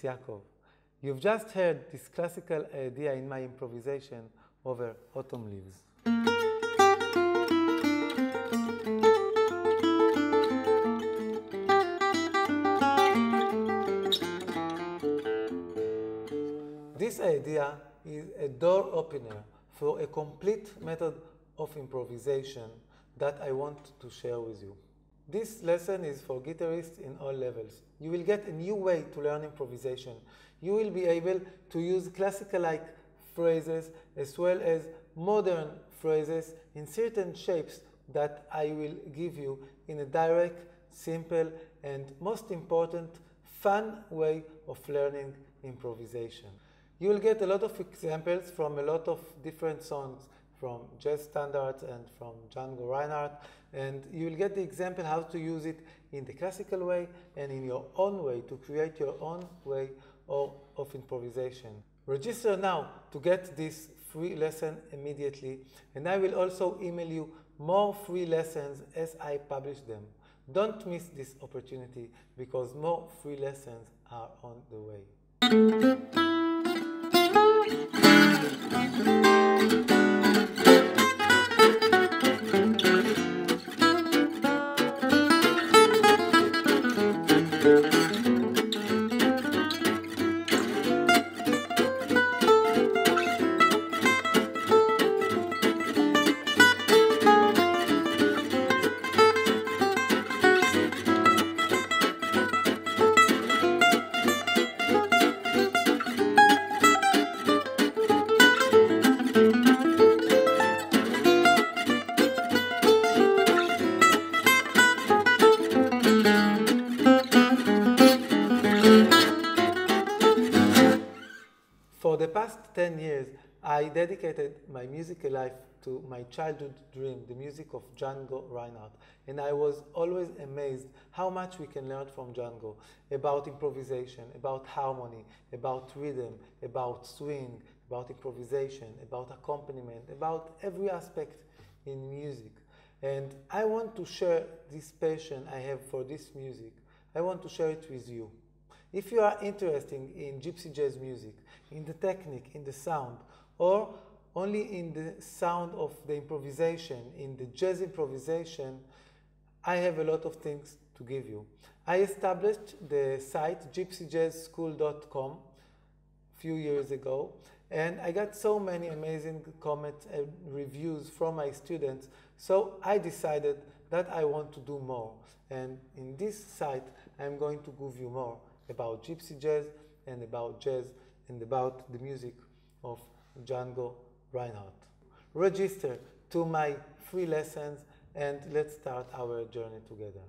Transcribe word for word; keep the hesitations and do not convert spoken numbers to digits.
It's Yaakov. You've just heard this classical idea in my improvisation over Autumn Leaves. This idea is a door opener for a complete method of improvisation that I want to share with you. This lesson is for guitarists in all levels. You will get a new way to learn improvisation. You will be able to use classical-like phrases as well as modern phrases in certain shapes that I will give you in a direct, simple, and most important, fun way of learning improvisation. You will get a lot of examples from a lot of different songs, from jazz standards and from Django Reinhardt, and you will get the example how to use it in the classical way and in your own way to create your own way or of improvisation. Register now to get this free lesson immediately, and I will also email you more free lessons as I publish them. Don't miss this opportunity because more free lessons are on the way. ten years, I dedicated my musical life to my childhood dream, the music of Django Reinhardt. And I was always amazed how much we can learn from Django about improvisation, about harmony, about rhythm, about swing, about improvisation, about accompaniment, about every aspect in music. And I want to share this passion I have for this music. I want to share it with you. If you are interested in gypsy jazz music, in the technique, in the sound, or only in the sound of the improvisation, in the jazz improvisation, I have a lot of things to give you. I established the site gypsy jazz school dot com a few years ago, and I got so many amazing comments and reviews from my students, so I decided that I want to do more. And in this site, I'm going to give you more about gypsy jazz and about jazz and about the music of Django Reinhardt. Register to my free lessons and let's start our journey together.